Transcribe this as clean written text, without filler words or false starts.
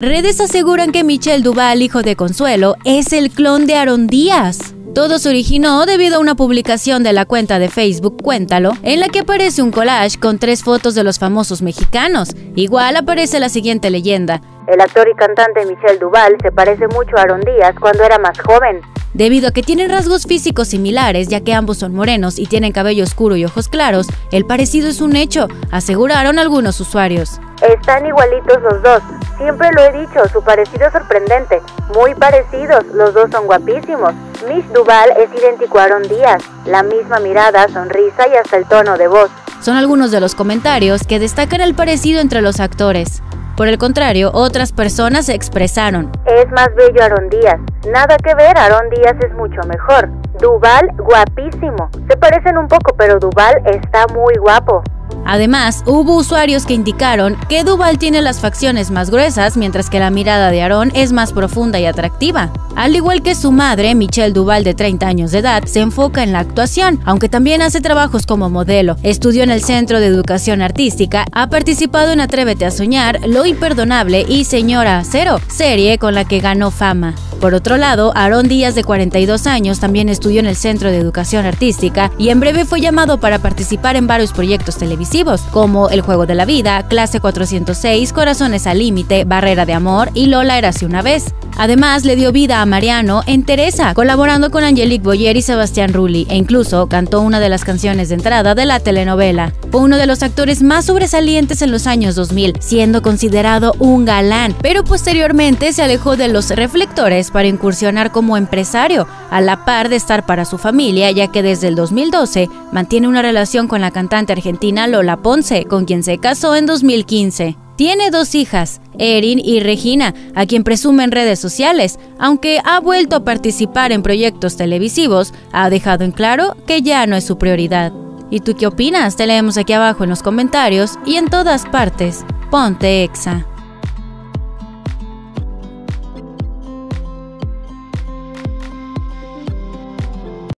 Redes aseguran que Michel Duval, hijo de Consuelo, es el clon de Aarón Díaz. Todo se originó debido a una publicación de la cuenta de Facebook Cuéntalo, en la que aparece un collage con 3 fotos de los famosos mexicanos. Igual aparece la siguiente leyenda. El actor y cantante Michel Duval se parece mucho a Aarón Díaz cuando era más joven. Debido a que tienen rasgos físicos similares, ya que ambos son morenos y tienen cabello oscuro y ojos claros, el parecido es un hecho, aseguraron algunos usuarios. Están igualitos los dos, siempre lo he dicho, su parecido es sorprendente, muy parecidos, los dos son guapísimos. Miss Duval es idéntico a Aarón Díaz, la misma mirada, sonrisa y hasta el tono de voz. Son algunos de los comentarios que destacan el parecido entre los actores. Por el contrario, otras personas se expresaron. Es más bello Aarón Díaz. Nada que ver, Aarón Díaz es mucho mejor. Duval, guapísimo. Se parecen un poco, pero Duval está muy guapo. Además, hubo usuarios que indicaron que Duval tiene las facciones más gruesas, mientras que la mirada de Aarón es más profunda y atractiva. Al igual que su madre, Michel Duval, de 30 años de edad, se enfoca en la actuación, aunque también hace trabajos como modelo. Estudió en el Centro de Educación Artística, ha participado en Atrévete a Soñar, Lo Imperdonable y Señora Acero, serie con la que ganó fama. Por otro lado, Aarón Díaz, de 42 años, también estudió en el Centro de Educación Artística y en breve fue llamado para participar en varios proyectos televisivos, como El Juego de la Vida, Clase 406, Corazones al Límite, Barrera de Amor y Lola Erase Una Vez. Además, le dio vida a Mariano en Teresa, colaborando con Angelique Boyer y Sebastián Rulli, e incluso cantó una de las canciones de entrada de la telenovela. Fue uno de los actores más sobresalientes en los años 2000, siendo considerado un galán, pero posteriormente se alejó de los reflectores para incursionar como empresario, a la par de estar para su familia, ya que desde el 2012 mantiene una relación con la cantante argentina Lola Ponce, con quien se casó en 2015. Tiene 2 hijas, Erin y Regina, a quien presume en redes sociales. Aunque ha vuelto a participar en proyectos televisivos, ha dejado en claro que ya no es su prioridad. ¿Y tú qué opinas? Te leemos aquí abajo en los comentarios y en todas partes. Ponte Exa.